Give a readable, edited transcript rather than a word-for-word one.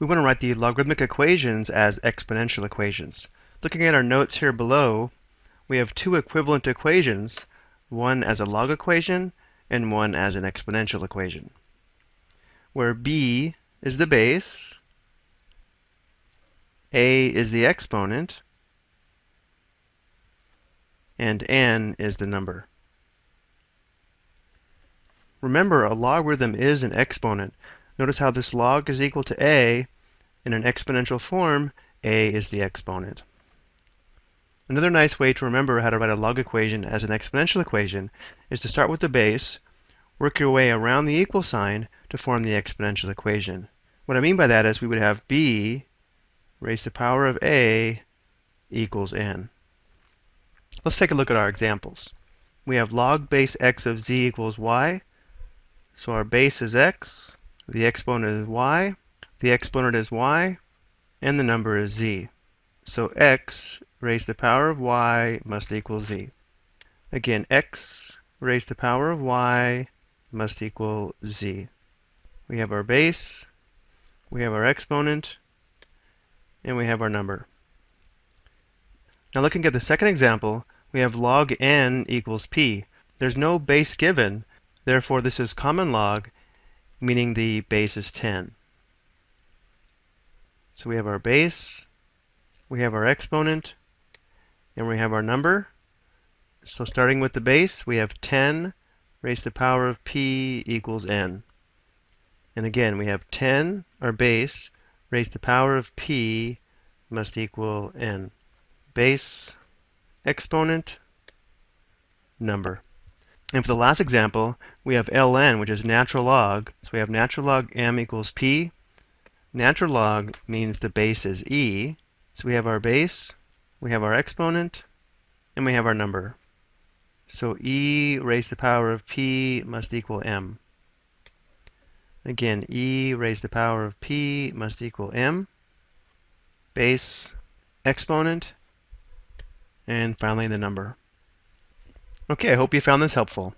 We want to write the logarithmic equations as exponential equations. Looking at our notes here below, we have two equivalent equations, one as a log equation and one as an exponential equation, where b is the base, a is the exponent, and n is the number. Remember, a logarithm is an exponent. Notice how this log is equal to a. In an exponential form, a is the exponent. Another nice way to remember how to write a log equation as an exponential equation is to start with the base, work your way around the equal sign to form the exponential equation. What I mean by that is we would have b raised to the power of a equals n. Let's take a look at our examples. We have log base x of z equals y, so our base is x, the exponent is y, the exponent is y, and the number is z. So x raised to the power of y must equal z. Again, x raised to the power of y must equal z. We have our base, we have our exponent, and we have our number. Now looking at the second example, we have log n equals p. There's no base given, therefore this is common log, meaning the base is 10. So we have our base, we have our exponent, and we have our number. So starting with the base, we have 10 raised to the power of p equals n. And again, we have 10, our base, raised to the power of p must equal n. Base, exponent, number. And for the last example, we have ln, which is natural log. So we have natural log m equals p. Natural log means the base is e. So we have our base, we have our exponent, and we have our number. So e raised to the power of p must equal m. Again, e raised to the power of p must equal m. Base, exponent, and finally the number. Okay, I hope you found this helpful.